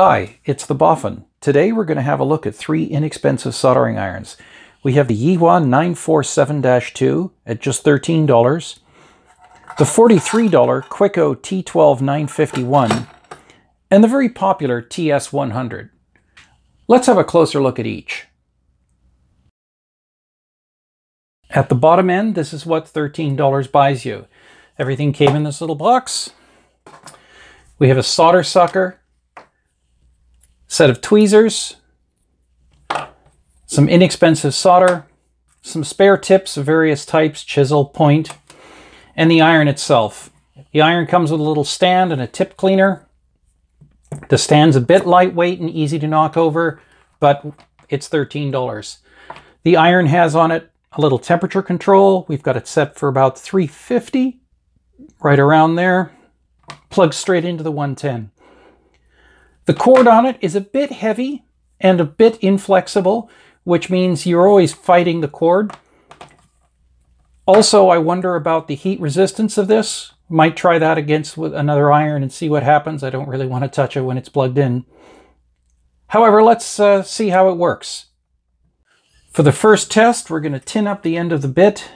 Hi, it's the Boffin. Today we're going to have a look at three inexpensive soldering irons. We have the Yihua 947-2 at just $13, the $43 Quicko T12951, and the very popular TS100. Let's have a closer look at each. At the bottom end, this is what $13 buys you. Everything came in this little box. We have a solder sucker, set of tweezers, some inexpensive solder, some spare tips of various types, chisel, point, and the iron itself. The iron comes with a little stand and a tip cleaner. The stand's a bit lightweight and easy to knock over, but it's $13. The iron has on it a little temperature control. We've got it set for about 350, right around there. Plugs straight into the 110. The cord on it is a bit heavy and a bit inflexible, which means you're always fighting the cord. Also, I wonder about the heat resistance of this. Might try that against with another iron and see what happens. I don't really want to touch it when it's plugged in. However, let's see how it works. For the first test, we're going to tin up the end of the bit,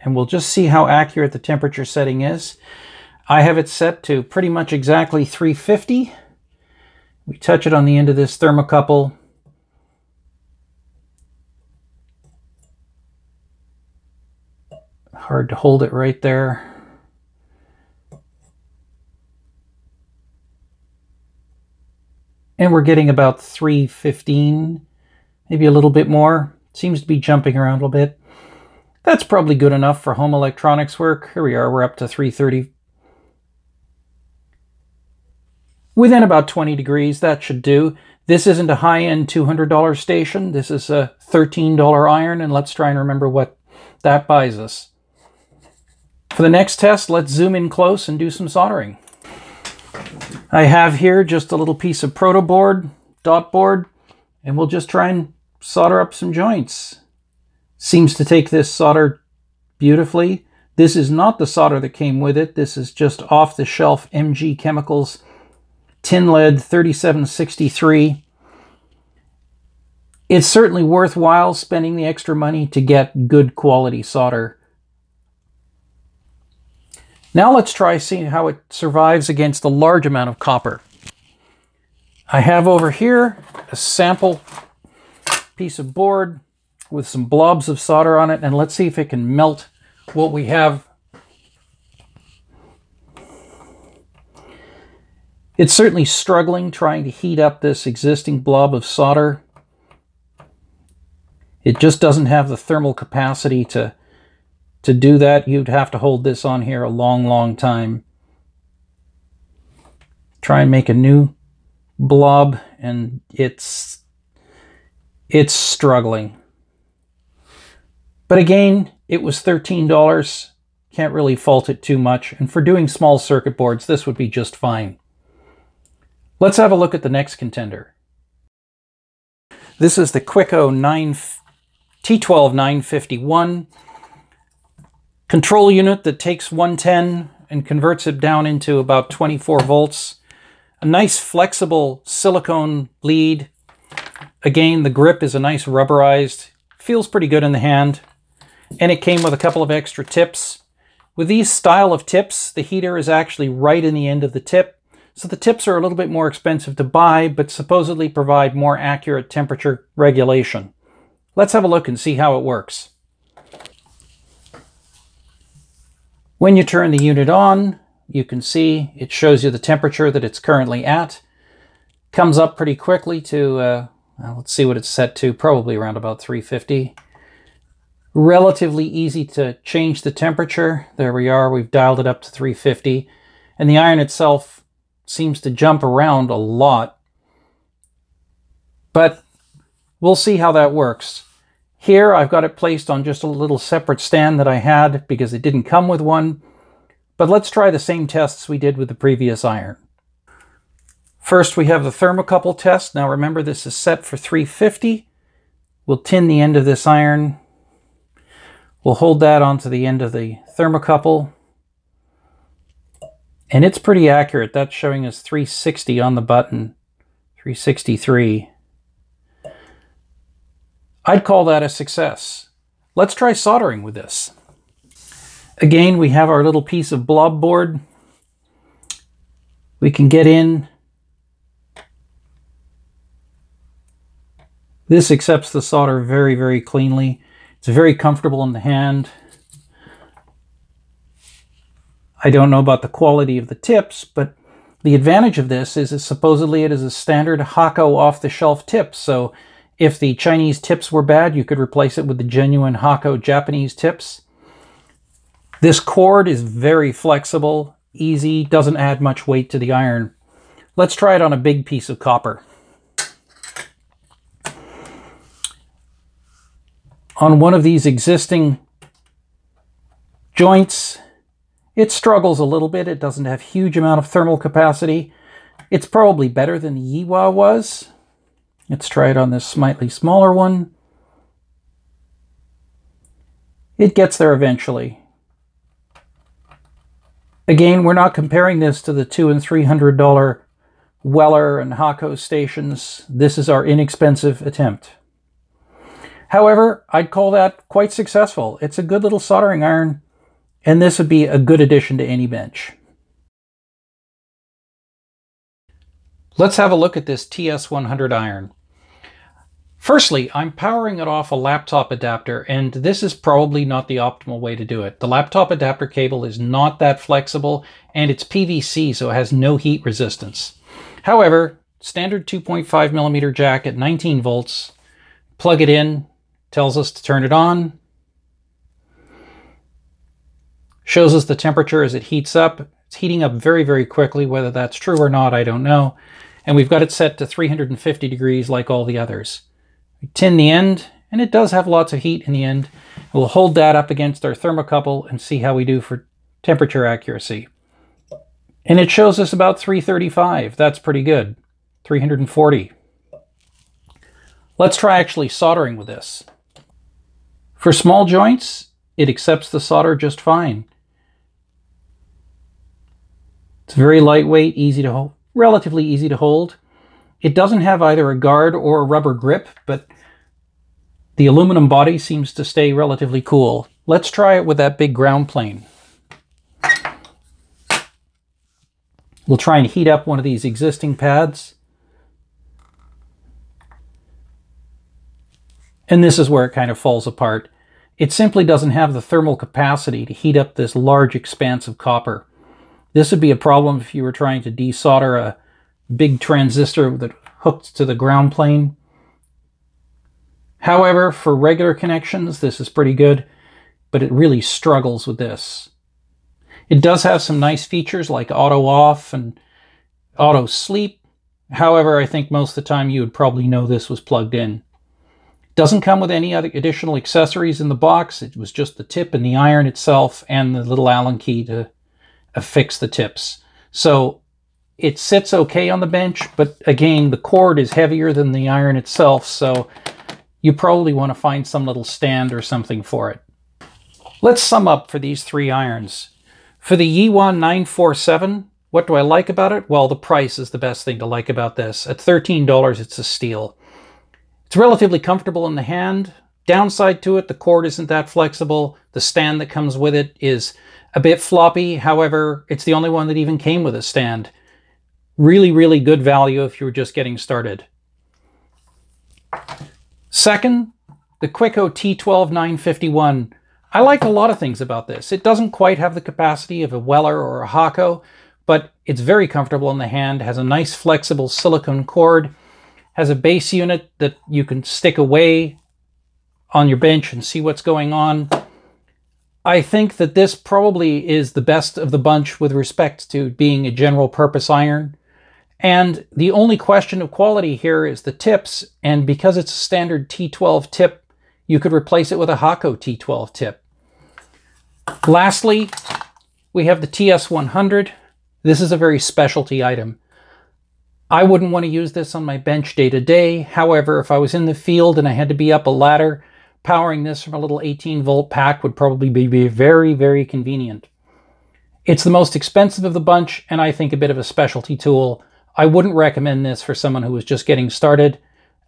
and we'll just see how accurate the temperature setting is. I have it set to pretty much exactly 350. We touch it on the end of this thermocouple. Hard to hold it right there. And we're getting about 315, maybe a little bit more. Seems to be jumping around a little bit. That's probably good enough for home electronics work. Here we are, we're up to 330. Within about 20 degrees, that should do. This isn't a high-end $200 station. This is a $13 iron, and let's try and remember what that buys us. For the next test, let's zoom in close and do some soldering. I have here just a little piece of proto board, dot board, and we'll just try and solder up some joints. Seems to take this solder beautifully. This is not the solder that came with it. This is just off-the-shelf MG Chemicals tin lead 3763. It's certainly worthwhile spending the extra money to get good quality solder. Now let's try seeing how it survives against a large amount of copper. I have over here a sample piece of board with some blobs of solder on it, and let's see if it can melt what we have. It's certainly struggling trying to heat up this existing blob of solder. It just doesn't have the thermal capacity to do that. You'd have to hold this on here a long time. Try and make a new blob, and it's struggling. But again, it was $13. Can't really fault it too much. And for doing small circuit boards, this would be just fine. Let's have a look at the next contender. This is the Quicko T12951 control unit that takes 110 and converts it down into about 24 volts. A nice flexible silicone lead. Again, the grip is a nice rubberized, feels pretty good in the hand. And it came with a couple of extra tips. With these style of tips, the heater is actually right in the end of the tip. So the tips are a little bit more expensive to buy, but supposedly provide more accurate temperature regulation. Let's have a look and see how it works. When you turn the unit on, you can see it shows you the temperature that it's currently at. Comes up pretty quickly to, let's see what it's set to, probably around about 350. Relatively easy to change the temperature. There we are, we've dialed it up to 350. And the iron itself seems to jump around a lot, but we'll see how that works. Here I've got it placed on just a little separate stand that I had because it didn't come with one, but let's try the same tests we did with the previous iron. First we have the thermocouple test. Now remember, this is set for 350. We'll tin the end of this iron. We'll hold that onto the end of the thermocouple. And it's pretty accurate. That's showing us 360 on the button, 363. I'd call that a success. Let's try soldering with this. Again, we have our little piece of blob board. We can get in. This accepts the solder very, very cleanly. It's very comfortable in the hand. I don't know about the quality of the tips, but the advantage of this is that supposedly it is a standard Hakko off-the-shelf tip. So if the Chinese tips were bad, you could replace it with the genuine Hakko Japanese tips. This cord is very flexible, easy, doesn't add much weight to the iron. Let's try it on a big piece of copper. On one of these existing joints, it struggles a little bit. It doesn't have a huge amount of thermal capacity. It's probably better than the Yihua was. Let's try it on this slightly smaller one. It gets there eventually. Again, we're not comparing this to the $200 and $300 Weller and Hakko stations. This is our inexpensive attempt. However, I'd call that quite successful. It's a good little soldering iron, and this would be a good addition to any bench. Let's have a look at this TS100 iron. Firstly, I'm powering it off a laptop adapter, and this is probably not the optimal way to do it. The laptop adapter cable is not that flexible, and it's PVC, so it has no heat resistance. However, standard 2.5 millimeter jack at 19 volts, plug it in, tells us to turn it on, shows us the temperature as it heats up. It's heating up very, very quickly. Whether that's true or not, I don't know. And we've got it set to 350 degrees like all the others. We tin the end, and it does have lots of heat in the end. We'll hold that up against our thermocouple and see how we do for temperature accuracy. And it shows us about 335. That's pretty good. 340. Let's try actually soldering with this. For small joints, it accepts the solder just fine. It's very lightweight, easy to hold, relatively easy to hold. It doesn't have either a guard or a rubber grip, but the aluminum body seems to stay relatively cool. Let's try it with that big ground plane. We'll try and heat up one of these existing pads. And this is where it kind of falls apart. It simply doesn't have the thermal capacity to heat up this large expanse of copper. This would be a problem if you were trying to desolder a big transistor that hooked to the ground plane. However, for regular connections, this is pretty good, but it really struggles with this. It does have some nice features like auto off and auto sleep. However, I think most of the time you would probably know this was plugged in. It doesn't come with any other additional accessories in the box. It was just the tip and the iron itself and the little Allen key to affix the tips. So it sits okay on the bench, but again, the cord is heavier than the iron itself, so you probably want to find some little stand or something for it. Let's sum up for these three irons. For the Yihua 947, what do I like about it? Well, the price is the best thing to like about this. At $13, it's a steal. It's relatively comfortable in the hand. Downside to it, the cord isn't that flexible. The stand that comes with it is a bit floppy. However, it's the only one that even came with a stand. Really, really good value if you were just getting started. Second, the Quicko T12951. I like a lot of things about this. It doesn't quite have the capacity of a Weller or a Hakko, but it's very comfortable in the hand, has a nice flexible silicone cord, has a base unit that you can stick away on your bench and see what's going on. I think that this probably is the best of the bunch with respect to being a general purpose iron. And the only question of quality here is the tips. And because it's a standard T12 tip, you could replace it with a Hakko T12 tip. Lastly, we have the TS100. This is a very specialty item. I wouldn't want to use this on my bench day to day. However, if I was in the field and I had to be up a ladder, powering this from a little 18-volt pack would probably be very, very convenient. It's the most expensive of the bunch, and I think a bit of a specialty tool. I wouldn't recommend this for someone who was just getting started.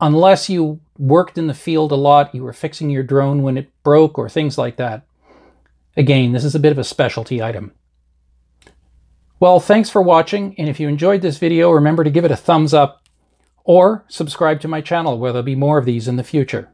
Unless you worked in the field a lot, you were fixing your drone when it broke or things like that. Again, this is a bit of a specialty item. Well, thanks for watching, and if you enjoyed this video, remember to give it a thumbs up or subscribe to my channel where there'll be more of these in the future.